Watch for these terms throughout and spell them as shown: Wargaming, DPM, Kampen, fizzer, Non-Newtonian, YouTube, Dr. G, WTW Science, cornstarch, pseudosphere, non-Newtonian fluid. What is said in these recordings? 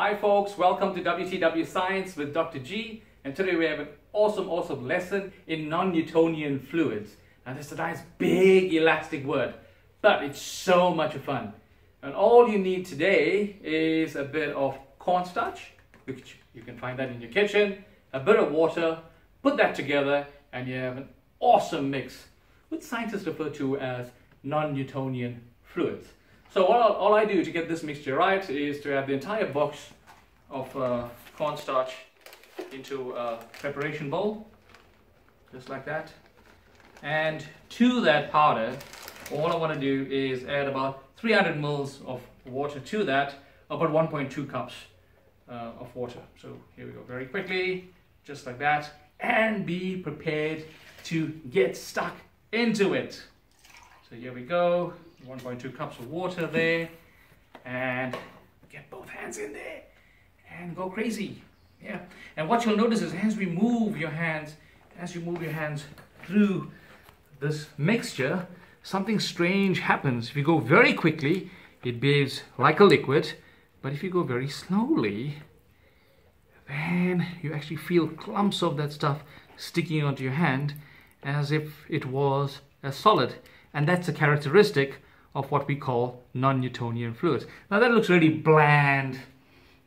Hi folks, welcome to WTW Science with Dr. G, and today we have an awesome lesson in non-Newtonian fluids. Now this is a nice big elastic word, but it's so much fun. And all you need today is a bit of cornstarch, which you can find that in your kitchen, a bit of water, put that together and you have an awesome mix, which scientists refer to as non-Newtonian fluids. So all I do to get this mixture right is to add the entire box of cornstarch into a preparation bowl, just like that. And to that powder, all I want to do is add about 300 mils of water to that, about 1.2 cups of water. So here we go, very quickly, just like that, and be prepared to get stuck into it. So here we go. 1.2 cups of water there, and get both hands in there and go crazy. Yeah, and what you'll notice is as you move your hands through this mixture, something strange happens. If you go very quickly, it behaves like a liquid, but if you go very slowly, then you actually feel clumps of that stuff sticking onto your hand as if it was a solid. And that's a characteristic of what we call non-Newtonian fluids. Now that looks really bland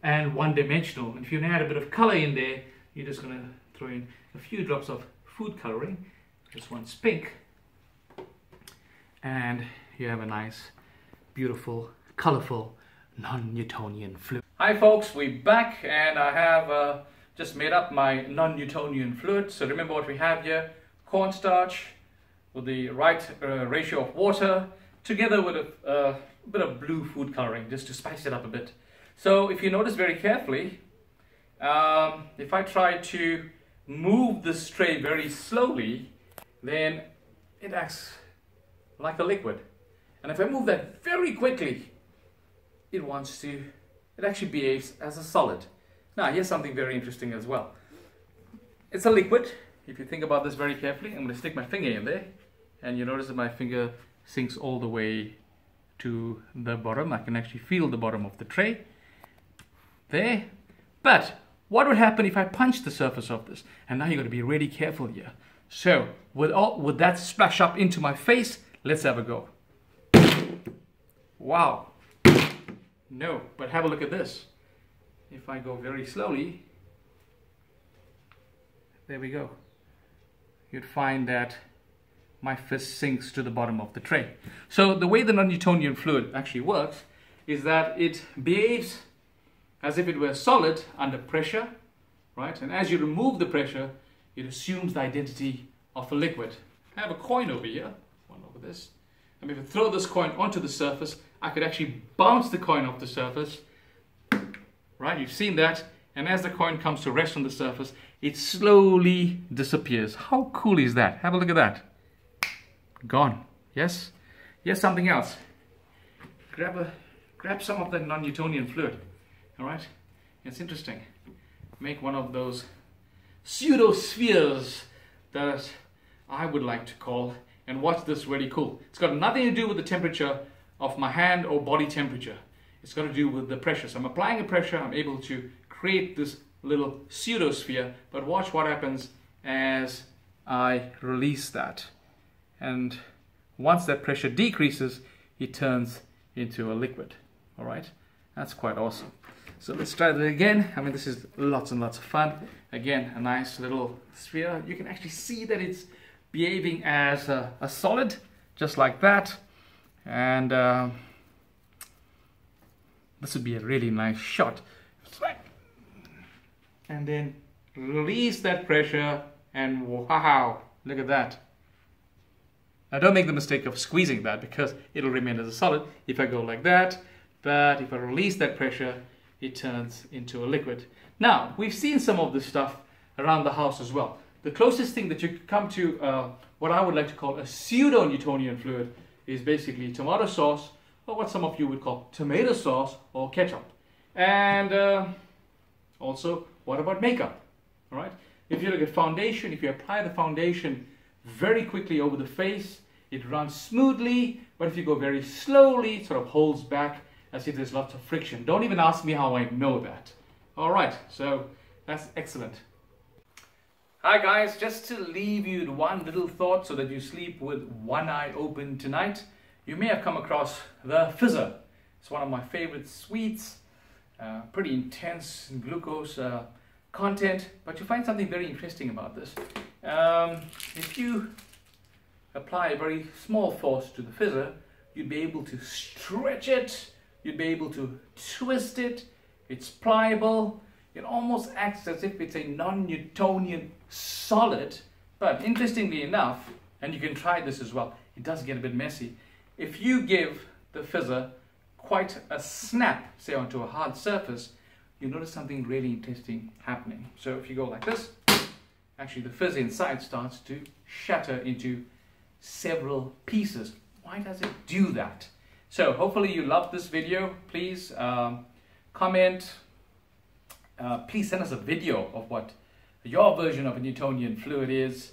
and one-dimensional. If you add a bit of color in there, you're just going to throw in a few drops of food coloring. This one's pink. And you have a nice, beautiful, colorful non-Newtonian fluid. Hi folks, we're back, and I have just made up my non-Newtonian fluid. So remember what we have here: cornstarch with the right ratio of water, together with a bit of blue food coloring, just to spice it up a bit. So if you notice very carefully, if I try to move this tray very slowly, then it acts like a liquid. And if I move that very quickly, it actually behaves as a solid. Now here's something very interesting as well. It's a liquid. If you think about this very carefully, I'm going to stick my finger in there, and you notice that my finger sinks all the way to the bottom. I can actually feel the bottom of the tray there. But what would happen if I punch the surface of this? And now you've got to be really careful here. So would that splash up into my face? Let's have a go. Wow. No, but have a look at this. If I go very slowly, there we go. You'd find that my fist sinks to the bottom of the tray. So the way the non-Newtonian fluid actually works is that it behaves as if it were solid under pressure, right? And as you remove the pressure, it assumes the identity of a liquid. I have a coin over here, one over this. And if I throw this coin onto the surface, I could actually bounce the coin off the surface, right? You've seen that. And as the coin comes to rest on the surface, it slowly disappears. How cool is that? Have a look at that. Gone. Yes? Here's something else. Grab some of that non-Newtonian fluid. Alright? It's interesting. Make one of those pseudospheres that I would like to call, and watch this really cool. It's got nothing to do with the temperature of my hand or body temperature. It's got to do with the pressure. So I'm applying a pressure, I'm able to create this little pseudosphere, but watch what happens as I release that. And once that pressure decreases, it turns into a liquid. All right, that's quite awesome. So let's try that again. I mean, this is lots and lots of fun. Again, a nice little sphere. You can actually see that it's behaving as a solid, just like that. And this would be a really nice shot. And then release that pressure, and wow, look at that. Now don't make the mistake of squeezing that, because it'll remain as a solid if I go like that. But if I release that pressure, it turns into a liquid. Now, we've seen some of this stuff around the house as well. The closest thing that you come to what I would like to call a pseudo-Newtonian fluid is basically tomato sauce, or what some of you would call tomato sauce or ketchup. And also, what about makeup? All right. If you look at foundation, if you apply the foundation very quickly over the face, it runs smoothly, but if you go very slowly, it sort of holds back I see there's lots of friction. Don't even ask me how I know that. All right, so that's excellent. Hi guys, just to leave you with one little thought so that you sleep with one eye open tonight. You may have come across the fizzer. It's one of my favorite sweets, pretty intense in glucose content, but you find something very interesting about this. If you apply a very small force to the fizzer, you'd be able to stretch it, you'd be able to twist it, it's pliable. It almost acts as if it's a non-Newtonian solid, but interestingly enough, and you can try this as well, it does get a bit messy. If you give the fizzer quite a snap, say onto a hard surface, you notice something really interesting happening. So if you go like this, actually the fizzer inside starts to shatter into several pieces. Why does it do that? So hopefully you loved this video. Please comment. Please send us a video of what your version of a Newtonian fluid is.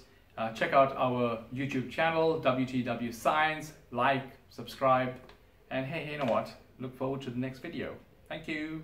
Check out our YouTube channel, WTW Science. Like, subscribe, and hey, you know what? Look forward to the next video. Thank you.